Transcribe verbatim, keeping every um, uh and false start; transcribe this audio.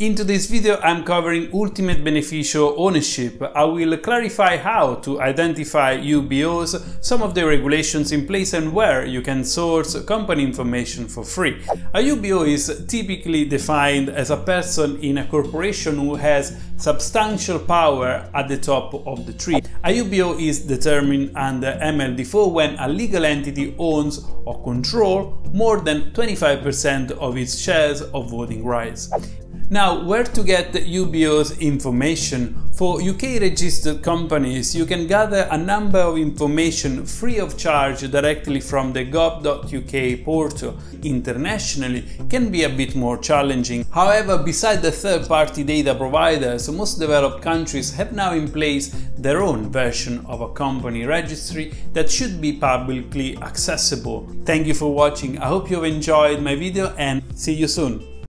Into this video I'm covering Ultimate Beneficial Ownership. I will clarify how to identify U B Os, some of the regulations in place and where you can source company information for free. A U B O is typically defined as a person in a corporation who has substantial power at the top of the tree. A U B O is determined under M L D four when a legal entity owns or controls more than twenty-five percent of its shares of voting rights. Now, where to get the U B O's information? For U K registered companies, you can gather a number of information free of charge directly from the gov dot U K portal. Internationally, can be a bit more challenging. However, besides the third-party data providers, most developed countries have now in place their own version of a company registry that should be publicly accessible. Thank you for watching. I hope you've enjoyed my video and see you soon.